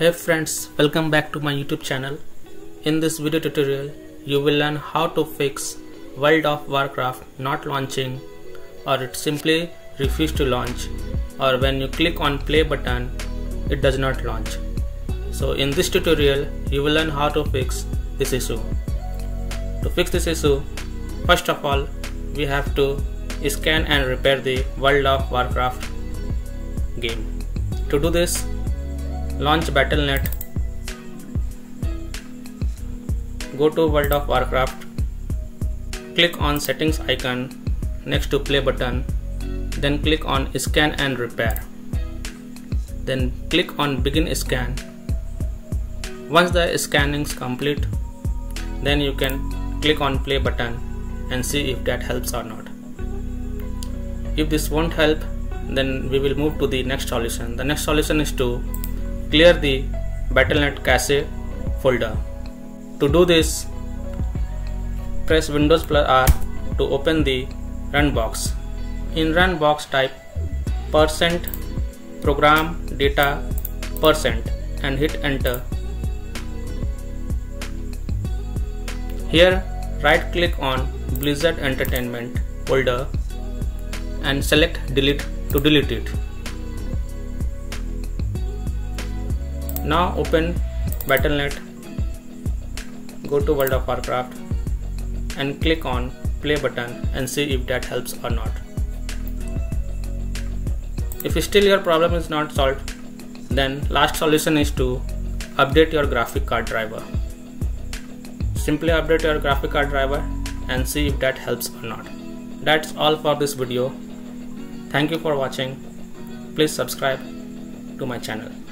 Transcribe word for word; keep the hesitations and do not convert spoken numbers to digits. Hey friends, welcome back to my YouTube channel. In this video tutorial, you will learn how to fix World of Warcraft not launching, or it simply refuses to launch, or when you click on play button, it does not launch. So in this tutorial, you will learn how to fix this issue. To fix this issue, first of all, we have to scan and repair the World of Warcraft game. To do this, launch Battle dot net, go to World of Warcraft, click on settings icon next to play button, then click on scan and repair, then click on begin scan. Once the scanning is complete, then you can click on play button and see if that helps or not. If this won't help, then we will move to the next solution. The next solution is to clear the Battle dot net cache folder. To do this, press Windows plus R to open the run box. In run box, type percent program data percent and hit enter. Here, right click on Blizzard Entertainment folder and select delete to delete it. Now open Battle dot net, go to World of Warcraft and click on play button and see if that helps or not. If still your problem is not solved, then last solution is to update your graphic card driver. Simply update your graphic card driver and see if that helps or not. That's all for this video. Thank you for watching. Please subscribe to my channel.